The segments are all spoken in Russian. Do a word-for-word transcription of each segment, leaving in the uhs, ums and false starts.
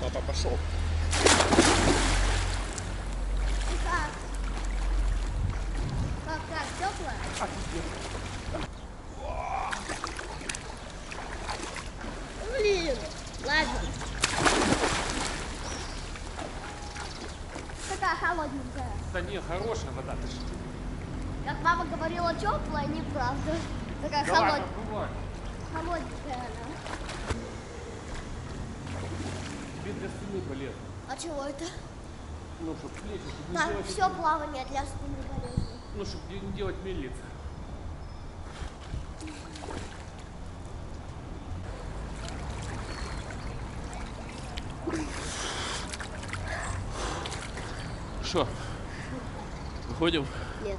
Папа пошел. Как? Как, как, тепло? Офигенно. Блин, ладно. Такая холодненькая. Да не, хорошая вода. Ты что? Как мама говорила, теплая, неправда. Такая да холодная. Ладно, холодненькая она. Тебе для спины полезно. А чего это? Ну, чтобы плечи, чтобы да, не делать... все плавание для спины полезно. Ну, чтобы не делать мельницы. Что? Выходим? Нет.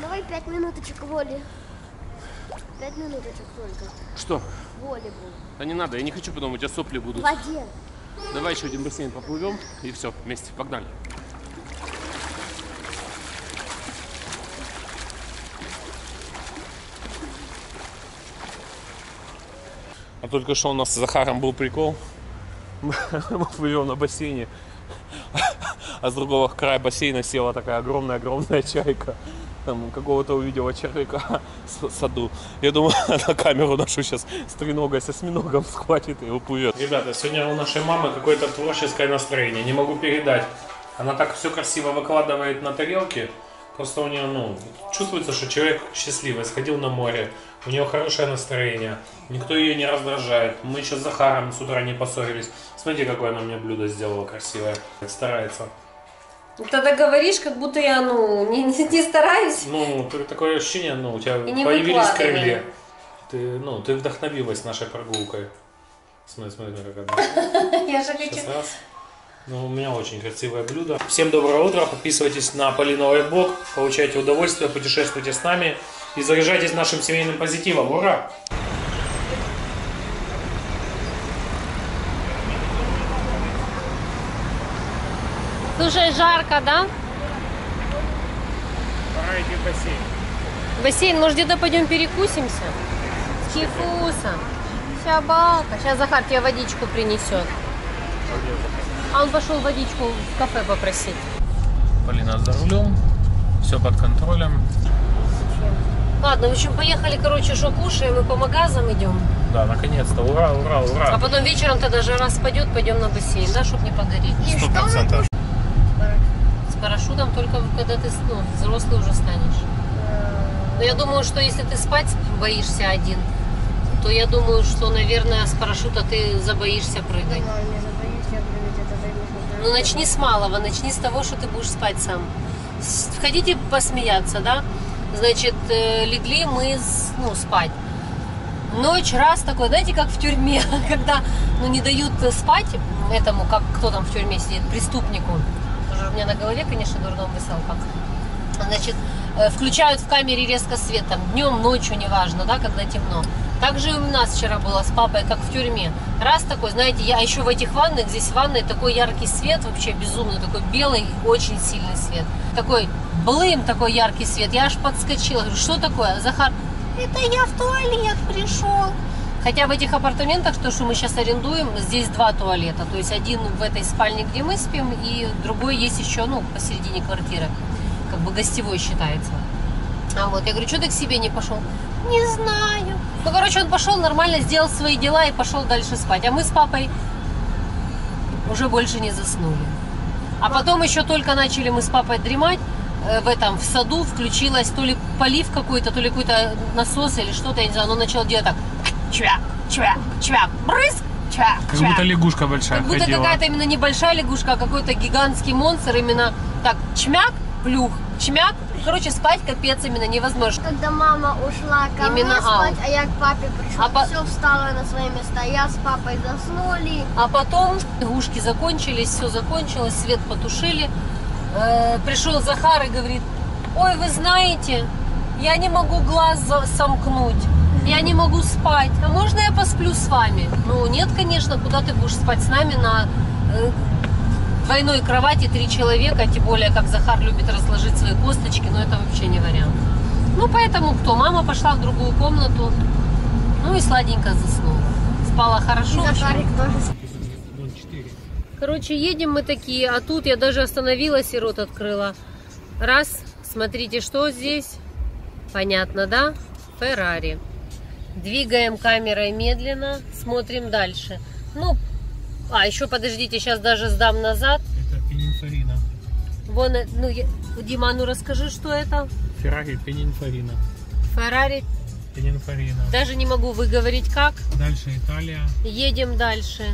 Давай пять минуточек воли. Пять минуточек только. Что? Волейбол. Да не надо, я не хочу, потом у тебя сопли будут. В воде. Давай еще один бассейн поплывем и все, вместе, погнали. А только что у нас с Захаром был прикол. Мы плывем на бассейне, а с другого края бассейна села такая огромная-огромная чайка. Там какого-то увидела червяка в саду. Я думаю, на камеру нашу сейчас с треногой, с осьминогом схватит и уплывет. Ребята, сегодня у нашей мамы какое-то творческое настроение. Не могу передать. Она так все красиво выкладывает на тарелке. Просто у нее, ну, чувствуется, что человек счастливый. Сходил на море. У нее хорошее настроение. Никто ее не раздражает. Мы еще с Захаром с утра не поссорились. Смотрите, какое она мне блюдо сделала красивое. Старается. Тогда говоришь, как будто я, ну, не, не, не стараюсь. Ну, такое ощущение, ну, у тебя появились крылья. Ты, ну, ты вдохновилась нашей прогулкой. Смотри, смотри, как она. Я же хочу. Ну, у меня очень красивое блюдо. Всем доброго утра. Подписывайтесь на Полиновый Блок. Получайте удовольствие, путешествуйте с нами. И заряжайтесь нашим семейным позитивом. Ура! Уже жарко, да? Пора идти в бассейн. Бассейн, может, где-то пойдем перекусимся? Кифуса. Собака. Сейчас Захар тебе водичку принесет. А он пошел водичку в кафе попросить. Полина за рулем. Все под контролем. Ладно, в общем, поехали, короче, что кушаем и по магазам идем. Да, наконец-то. Ура, ура, ура. А потом вечером тогда жара спадет, пойдем на бассейн, да, чтобы не погореть. Сто процентов. Парашютом только когда ты, ну, взрослый уже станешь. Но я думаю, что если ты спать боишься один, то я думаю, что, наверное, с парашюта ты забоишься прыгать. Ну, начни с малого, начни с того, что ты будешь спать сам. Хотите посмеяться, да? Значит, легли мы, ну, спать. Ночь, раз, такой, знаете, как в тюрьме, когда, ну, не дают спать этому, как кто там в тюрьме сидит, преступнику. У меня на голове, конечно, дурном высылка. Значит, включают в камере резко свет, там, днем, ночью, неважно, да, когда темно. Так же и у нас вчера было с папой, как в тюрьме. Раз такой, знаете, я еще в этих ваннах, здесь в ванной такой яркий свет, вообще безумный, такой белый, очень сильный свет. Такой блым, такой яркий свет, я аж подскочила, говорю, что такое? Захар, это я в туалет пришел. Хотя в этих апартаментах, то, что мы сейчас арендуем, здесь два туалета. То есть один в этой спальне, где мы спим, и другой есть еще, ну, посередине квартиры. Как бы гостевой считается. А вот, я говорю, что ты к себе не пошел? Не знаю. Ну, короче, он пошел нормально, сделал свои дела и пошел дальше спать. А мы с папой уже больше не заснули. А потом еще только начали мы с папой дремать. В этом, в саду включилась то ли полив какой-то, то ли какой-то насос или что-то, я не знаю. Оно начало делать так... Чвяк, чвяк, чвяк, брызг, чвяк, чвяк. Как будто лягушка большая. Как будто какая-то именно небольшая лягушка, а какой-то гигантский монстр. Именно так, чмяк, плюх, чмяк. Короче, спать капец именно невозможно. Когда мама ушла ко мне спать, а я к папе пришла, а все по... встало на свои места. Я с папой заснули. А потом лягушки закончились, все закончилось, свет потушили. Э-э, пришел Захар и говорит, ой, вы знаете, я не могу глаз сомкнуть. Я не могу спать. А можно я посплю с вами? Ну, нет, конечно, куда ты будешь спать с нами на э, двойной кровати, три человека, тем более, как Захар любит разложить свои косточки, но это вообще не вариант. Ну, поэтому кто? Мама пошла в другую комнату, ну и сладенько заснула. Спала хорошо. И Захарик тоже. Короче, едем мы такие, а тут я даже остановилась и рот открыла. Раз, смотрите, что здесь. Понятно, да? Ferrari. Двигаем камерой медленно, смотрим дальше. Ну, а, еще подождите, сейчас даже сдам назад. Это Pininfarina. Вон, ну, я, Дима, ну расскажи, что это? Ferrari Pininfarina. Ferrari Pininfarina. Даже не могу выговорить, как. Дальше Италия. Едем дальше.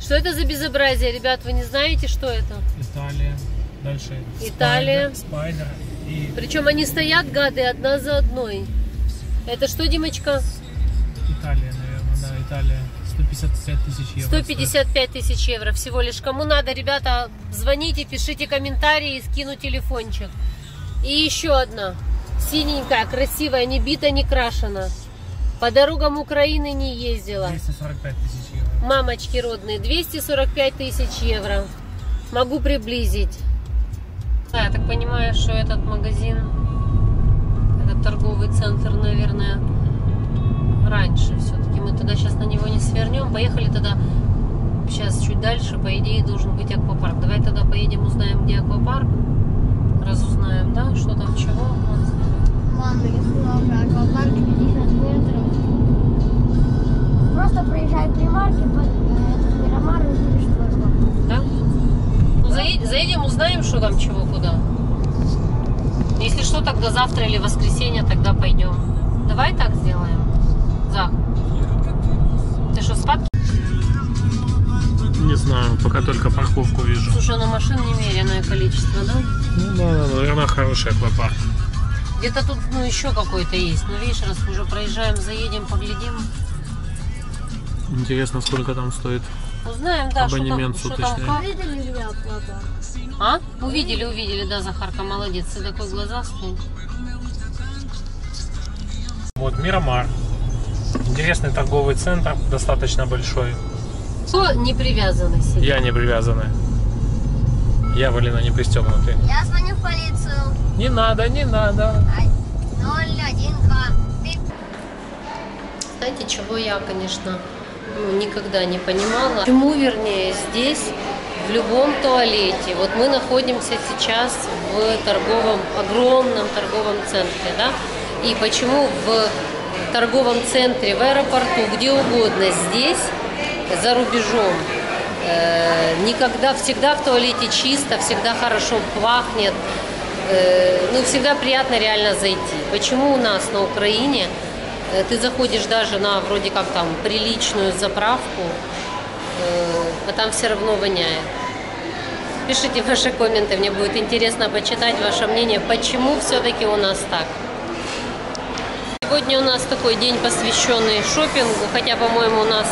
Что это за безобразие, ребят, вы не знаете, что это? Италия. Дальше Италия. Спайдер. И... Причем они стоят, гады, одна за одной. Это что, Димочка? Италия, наверное, да, Италия. сто пятьдесят пять тысяч евро. сто пятьдесят пять тысяч евро всего лишь. Кому надо, ребята, звоните, пишите комментарии, скину телефончик. И еще одна. Синенькая, красивая, не бита, не крашена. По дорогам Украины не ездила. двести сорок пять тысяч евро. Мамочки родные, двести сорок пять тысяч евро. Могу приблизить. А, я так понимаю, что этот магазин, этот торговый центр, наверное, раньше все-таки. Мы туда сейчас на него не свернем. Поехали тогда сейчас чуть дальше. По идее, должен быть аквапарк. Давай тогда поедем, узнаем, где аквапарк. Разузнаем, да, что там, чего. Ладно, я сказала про аквапарк, пятьдесят метров. Просто проезжай Primark, этот Мирамар, и увидишь, что аквапарк. Да? Ну, заедем, заедем, узнаем, что там, чего, куда. Если что, тогда завтра или воскресенье, тогда пойдем. Давай так сделаем. Да. Ты что, спать? Не знаю, пока только парковку вижу. Слушай, на машин немереное количество, да? Ну да, наверное, хороший аквапарк. Где-то тут, ну, еще какой-то есть. Ну, видишь, раз уже проезжаем, заедем, поглядим. Интересно, сколько там стоит. Узнаем, да, абонемент суточный. Увидели ли аквапарк? А? Увидели, увидели, да, Захарка, молодец. Ты такой глазастый. Вот Мирамар. Интересный торговый центр, достаточно большой. Кто не привязанный сидит? Я не привязанный. Я, Валина, не пристегнутый. Я звоню в полицию. Не надо, не надо. ноль один два три. Знаете, чего я, конечно, ну, никогда не понимала? Почему, вернее, здесь, в любом туалете, вот мы находимся сейчас в торговом, огромном торговом центре, да? И почему в... в торговом центре, в аэропорту, где угодно, здесь, за рубежом, э, никогда, всегда в туалете чисто, всегда хорошо пахнет, э, ну, всегда приятно реально зайти. Почему у нас на Украине э, ты заходишь даже на вроде как там приличную заправку, э, а там все равно воняет? Пишите ваши комменты, мне будет интересно почитать ваше мнение, почему все-таки у нас так. Сегодня у нас такой день, посвященный шопингу, хотя, по-моему, у нас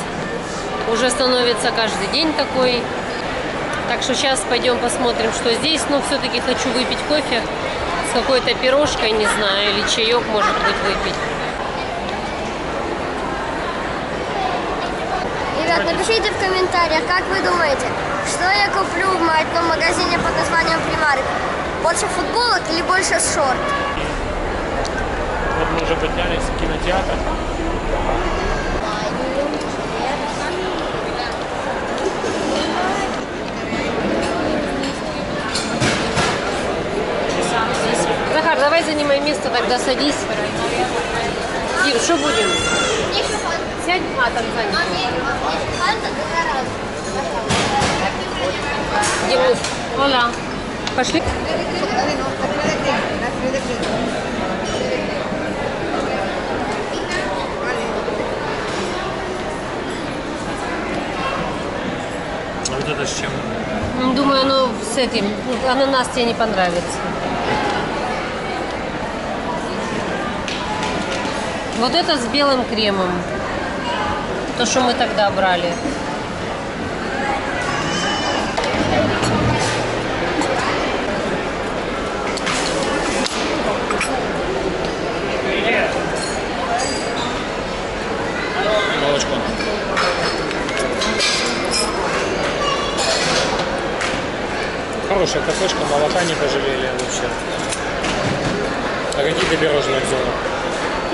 уже становится каждый день такой. Так что сейчас пойдем посмотрим, что здесь. Но все-таки хочу выпить кофе с какой-то пирожкой, не знаю, или чаек, может быть, выпить. Ребят, напишите в комментариях, как вы думаете, что я куплю в моем магазине под названием Primark? Больше футболок или больше шорт? Вот мы уже поднялись в кинотеатр. Захар, давай занимай место, тогда садись. Дим, что будем? Сядь, а там занят. Дим, оля. Пошли. Это с чем? Думаю, оно с этим. Ананас тебе не понравится. Вот это с белым кремом. То, что мы тогда брали. Молочко. Хорошая кафешка, молока не пожалели вообще. А какие ты пирожные взяла?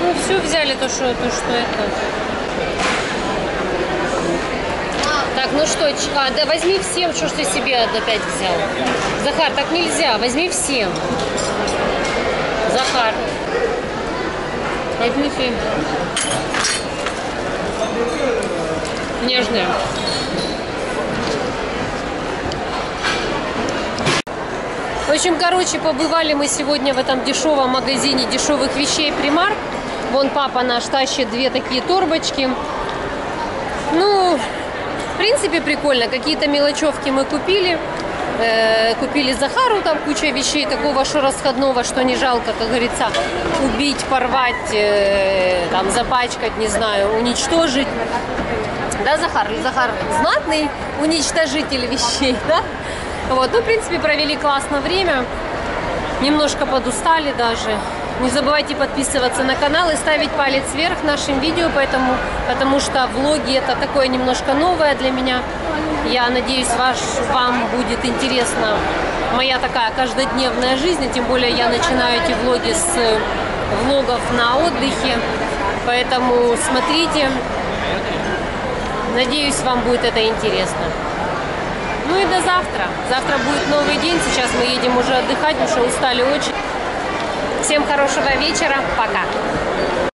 Ну, все взяли, то что, то, что это. Так, ну что, а, да возьми всем, что ж ты себе опять взял. Захар, так нельзя, возьми всем. Захар, возьми всем. Нежная. В общем, короче, побывали мы сегодня в этом дешевом магазине дешевых вещей Primark. Вон папа наш тащит две такие торбочки. Ну, в принципе, прикольно. Какие-то мелочевки мы купили. Э-э, купили Захару там куча вещей такого, что расходного, что не жалко, как говорится, убить, порвать, э-э, там, запачкать, не знаю, уничтожить. Да, Захар? Захар знатный уничтожитель вещей, да? Вот, ну, в принципе, провели классное время. Немножко подустали даже. Не забывайте подписываться на канал и ставить палец вверх нашим видео, поэтому, потому что влоги это такое немножко новое для меня. Я надеюсь, ваш, вам будет интересна моя такая каждодневная жизнь, и тем более я начинаю эти влоги с влогов на отдыхе, поэтому смотрите. Надеюсь, вам будет это интересно. Ну и до завтра. Завтра будет новый день, сейчас мы едем уже отдыхать, потому что устали очень. Всем хорошего вечера. Пока.